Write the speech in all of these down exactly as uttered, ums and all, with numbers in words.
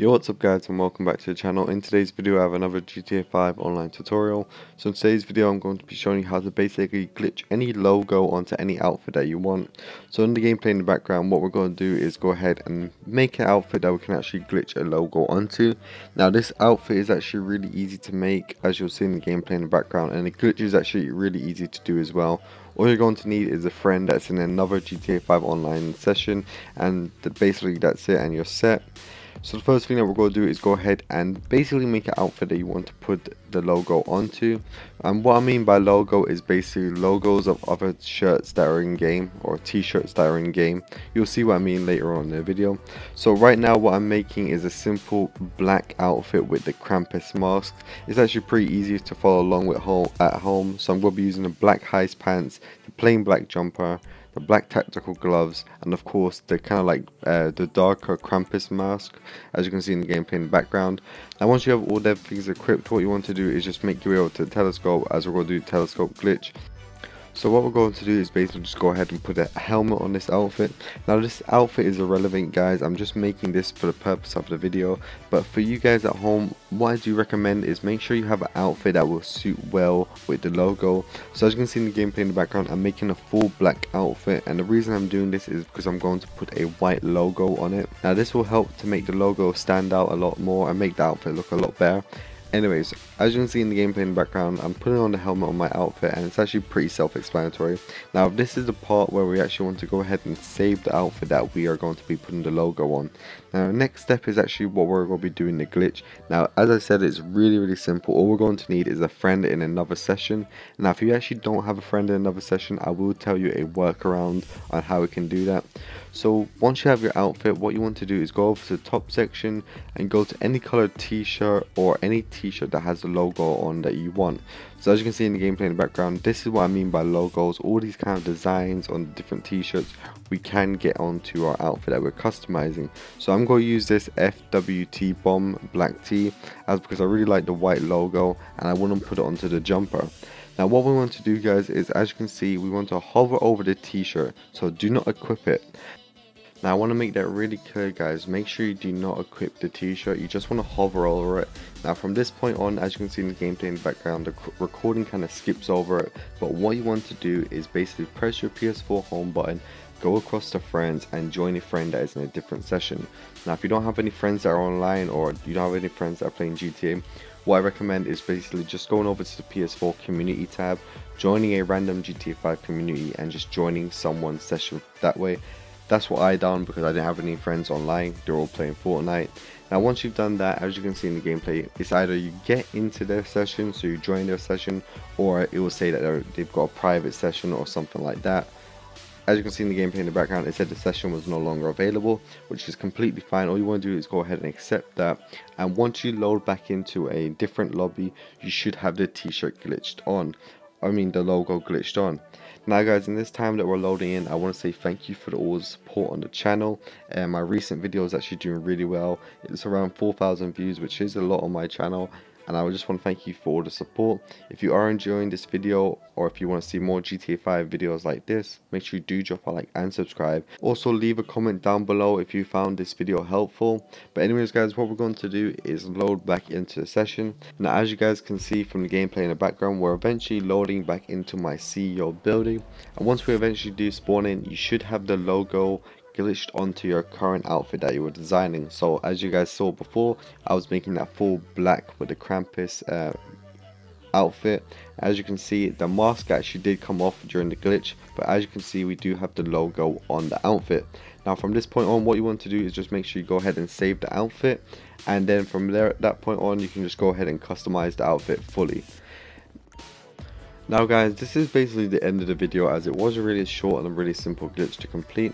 Yo, what's up guys, and welcome back to the channel. In today's video I have another G T A five online tutorial. So in today's video I'm going to be showing you how to basically glitch any logo onto any outfit that you want. So in the gameplay in the background, what we're going to do is go ahead and make an outfit that we can actually glitch a logo onto. Now this outfit is actually really easy to make, as you'll see in the gameplay in the background, and the glitch is actually really easy to do as well. All you're going to need is a friend that's in another G T A five online session, and basically that's it and you're set. So the first thing that we're going to do is go ahead and basically make an outfit that you want to put the logo onto. And what I mean by logo is basically logos of other shirts that are in game, or t-shirts that are in game. You'll see what I mean later on in the video. So right now what I'm making is a simple black outfit with the Krampus mask. It's actually pretty easy to follow along with at home. So I'm going to be using the black heist pants, the plain black jumper, the black tactical gloves, and of course the kind of like uh, the darker Krampus mask, as you can see in the gameplay in the background. Now once you have all their things equipped, what you want to do is just make your way over to the telescope, as we're going to do telescope glitch. So what we're going to do is basically just go ahead and put a helmet on this outfit. Now this outfit is irrelevant guys, I'm just making this for the purpose of the video. But for you guys at home, what I do recommend is make sure you have an outfit that will suit well with the logo. So as you can see in the gameplay in the background, I'm making a full black outfit. And the reason I'm doing this is because I'm going to put a white logo on it. Now this will help to make the logo stand out a lot more and make the outfit look a lot better. Anyways, as you can see in the gameplay in the background, I'm putting on the helmet on my outfit, and it's actually pretty self-explanatory. Now this is the part where we actually want to go ahead and save the outfit that we are going to be putting the logo on. Now the next step is actually what we're going to be doing the glitch. Now as I said, it's really really simple. All we're going to need is a friend in another session. Now if you actually don't have a friend in another session, I will tell you a workaround on how we can do that. So once you have your outfit, what you want to do is go over to the top section and go to any colored t-shirt or any t-shirt t-shirt that has the logo on that you want. So as you can see in the gameplay in the background, this is what I mean by logos. All these kind of designs on different t-shirts we can get onto our outfit that we're customizing. So I'm going to use this F W T bomb black tee, as because I really like the white logo and I want to put it onto the jumper. Now what we want to do guys is, as you can see, we want to hover over the t-shirt, so do not equip it. Now I want to make that really clear guys, make sure you do not equip the t-shirt, you just want to hover over it. Now from this point on, as you can see in the gameplay in the background, the recording kind of skips over it. But what you want to do is basically press your P S four home button, go across to friends, and join a friend that is in a different session. Now if you don't have any friends that are online, or you don't have any friends that are playing G T A, what I recommend is basically just going over to the P S four community tab, joining a random G T A five community, and just joining someone's session that way. That's what I done because I didn't have any friends online, they're all playing Fortnite. Now once you've done that, as you can see in the gameplay, it's either you get into their session, so you join their session, or it will say that they've got a private session or something like that. As you can see in the gameplay in the background, it said the session was no longer available, which is completely fine. All you want to do is go ahead and accept that, and once you load back into a different lobby, you should have the t-shirt glitched on. I mean the logo glitched on. Now guys, in this time that we're loading in, I want to say thank you for all the support on the channel. And um, my recent video is actually doing really well. It's around four thousand views, which is a lot on my channel. And I just want to thank you for all the support. If you are enjoying this video, or if you want to see more G T A five videos like this, make sure you do drop a like and subscribe. Also leave a comment down below if you found this video helpful. But anyways guys, what we're going to do is load back into the session. Now as you guys can see from the gameplay in the background, we're eventually loading back into my C E O building. And once we eventually do spawn in, you should have the logo glitched onto your current outfit that you were designing. So as you guys saw before, I was making that full black with the Krampus uh, outfit. As you can see, the mask actually did come off during the glitch, but as you can see, we do have the logo on the outfit. Now from this point on, what you want to do is just make sure you go ahead and save the outfit, and then from there, at that point on, you can just go ahead and customize the outfit fully. Now guys, this is basically the end of the video, as it was a really short and a really simple glitch to complete.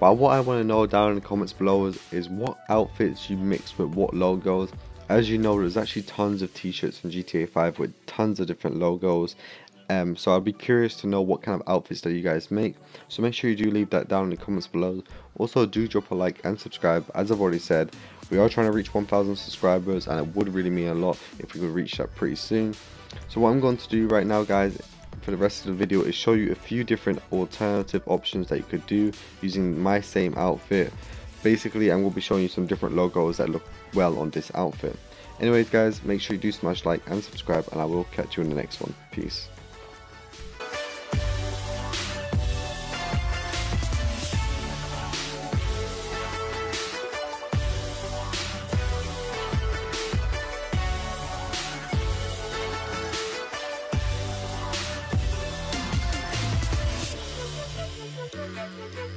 But what I want to know down in the comments below is, is what outfits you mix with what logos. As you know, there's actually tons of t-shirts in G T A five with tons of different logos. Um, so I'd be curious to know what kind of outfits that you guys make. So make sure you do leave that down in the comments below. Also do drop a like and subscribe. As I've already said, we are trying to reach one thousand subscribers, and it would really mean a lot if we could reach that pretty soon. So what I'm going to do right now guys, for the rest of the video, is show you a few different alternative options that you could do using my same outfit. Basically I'm going to be showing you some different logos that look well on this outfit. Anyways guys, make sure you do smash like and subscribe, and I will catch you in the next one. Peace.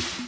Thank you.